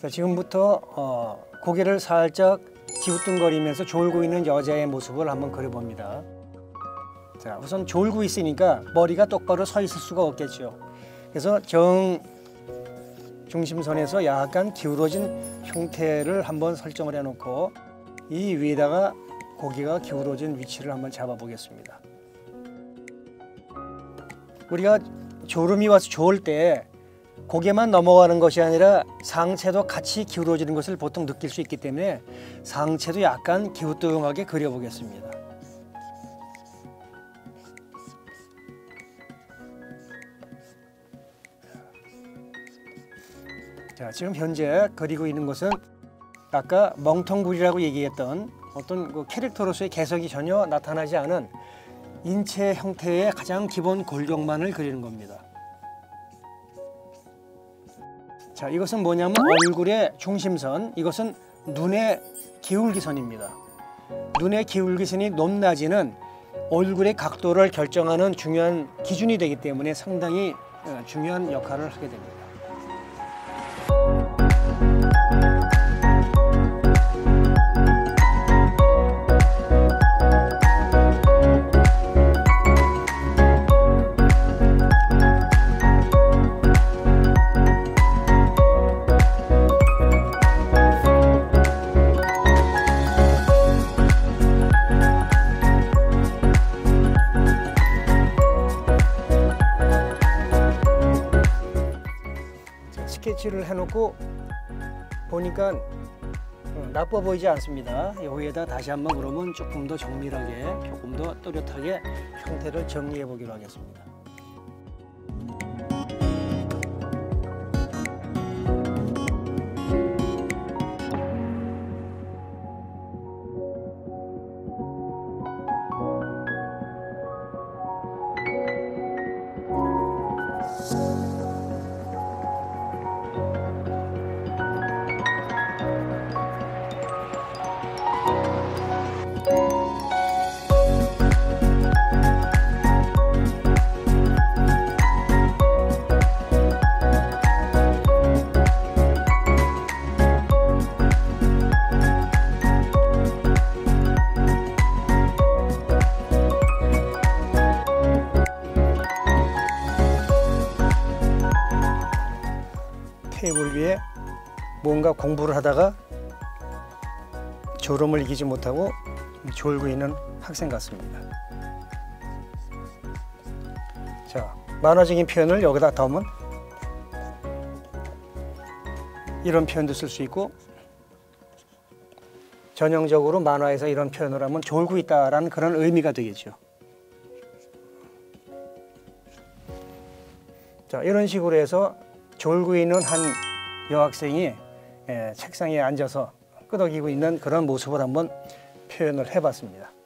그래서 지금부터 고개를 살짝 기우뚱거리면서 졸고 있는 여자의 모습을 한번 그려봅니다. 자, 우선 졸고 있으니까 머리가 똑바로 서 있을 수가 없겠죠. 그래서 정중심선에서 약간 기울어진 형태를 한번 설정을 해놓고 이 위에다가 고개가 기울어진 위치를 한번 잡아보겠습니다. 우리가 졸음이 와서 좋을 때 고개만 넘어가는 것이 아니라 상체도 같이 기울어지는 것을 보통 느낄 수 있기 때문에 상체도 약간 기우뚱하게 그려보겠습니다. 자, 지금 현재 그리고 있는 것은 아까 멍텅구리라고 얘기했던 어떤 그 캐릭터로서의 개성이 전혀 나타나지 않은 인체 형태의 가장 기본 골격만을 그리는 겁니다. 자, 이것은 뭐냐면 얼굴의 중심선, 이것은 눈의 기울기선입니다. 눈의 기울기선이 높낮이는 얼굴의 각도를 결정하는 중요한 기준이 되기 때문에 상당히 중요한 역할을 하게 됩니다. 스케치를 해놓고 보니까 나빠 보이지 않습니다. 여기에다 다시 한번 그러면 조금 더 정밀하게, 조금 더 또렷하게 형태를 정리해 보기로 하겠습니다. 테이블 위에 뭔가 공부를 하다가 졸음을 이기지 못하고 졸고 있는 학생 같습니다. 자, 만화적인 표현을 여기다 담으면 이런 표현도 쓸 수 있고, 전형적으로 만화에서 이런 표현을 하면 졸고 있다라는 그런 의미가 되겠죠. 자, 이런 식으로 해서 졸고 있는 한 여학생이 책상에 앉아서 끄덕이고 있는 그런 모습을 한번 표현을 해봤습니다.